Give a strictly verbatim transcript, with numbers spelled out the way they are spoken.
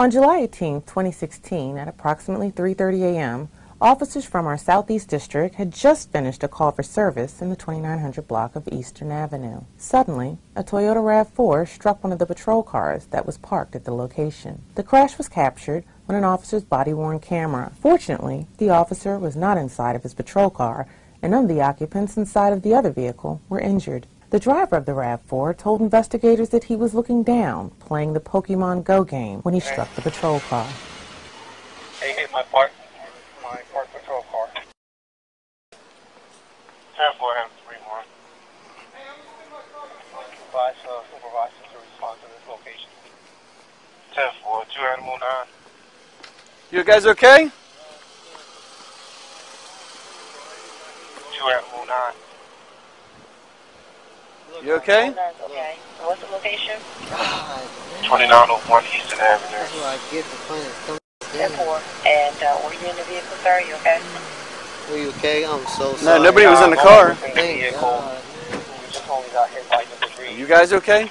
On July eighteenth, twenty sixteen, at approximately three thirty a m, officers from our Southeast District had just finished a call for service in the twenty-nine hundred block of Eastern Avenue. Suddenly, a Toyota RAV four struck one of the patrol cars that was parked at the location. The crash was captured on an officer's body-worn camera. Fortunately, the officer was not inside of his patrol car, and none of the occupants inside of the other vehicle were injured. The driver of the RAV four told investigators that he was looking down, playing the Pokemon Go game, when he struck the patrol car. Hey, hit my part. My parked patrol car. ten four, three one. Advise uh, supervisors to respond to this location. ten four, two animal nine. You guys okay? two animal nine. You okay? Okay. What's the location? twenty-nine oh one Eastern Avenue. That's where I get the plan. And, uh, were you in the vehicle, sir? Are you okay? Were you okay? I'm so sorry. No, nobody was in the car. Thank God. You guys okay?